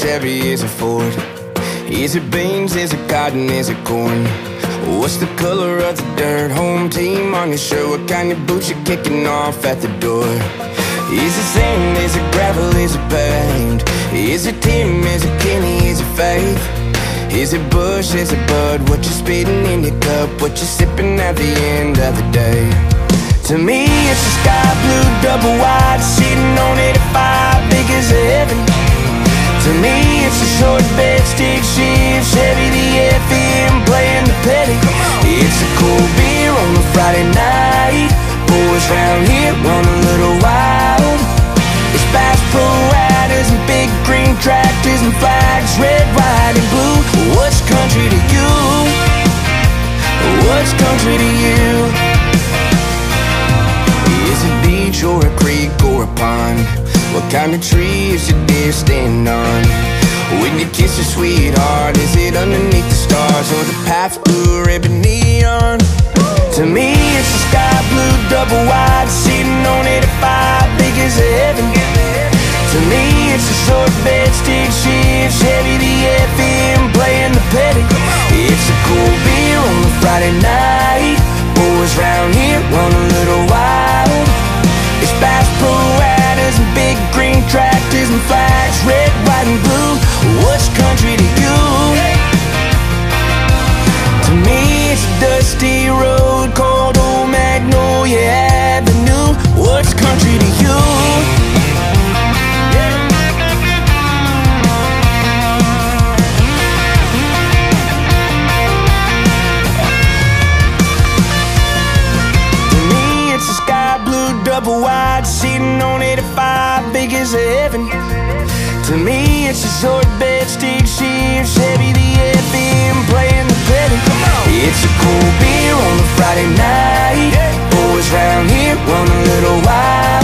Chevy? Is it Ford? Is it beans? Is it cotton? Is it corn? What's the color of the dirt? Home team on your shirt? What kind of boots you're kicking off at the door? Is it sand? Is it gravel? Is it paint? Is it Tim? Is it Kenny? Is it Faith? Is it Bush? Is it Bud? What you spitting in your cup? What you sipping at the end of the day? To me, it's a sky blue double wide, sitting on 85, big as heaven. To me, it's a short bed, stick shifts, heavy the FM, playing the petty. It's a cold beer on a Friday night, boys round here run a little wild. It's fast pro riders and big green tractors and flags, red, white and blue. What's country to you? What's country to you? Is it beach or a creek or a pond? What kind of tree is your deer standing on? When you kiss your sweetheart, is it underneath the stars or the path blue ribbon neon? To me, it's a sky blue double wide, sitting on 85, big as heaven. To me, it's a short bed, stick shifts, heavy the FM, playing the petty. It's a cool beer on a Friday night, boys round here run a little wild. It's fast pro riders and big green tractors and flags, red, white and blue. What's country to you? To me, it's a dusty road called Old Magnolia Avenue. What's country to you? Double wide, sitting on 85, big as heaven. To me, it's a short bed, stick shifts, heavy the FM, playing the petty. It's a cool beer on a Friday night, boys round here run a little wild.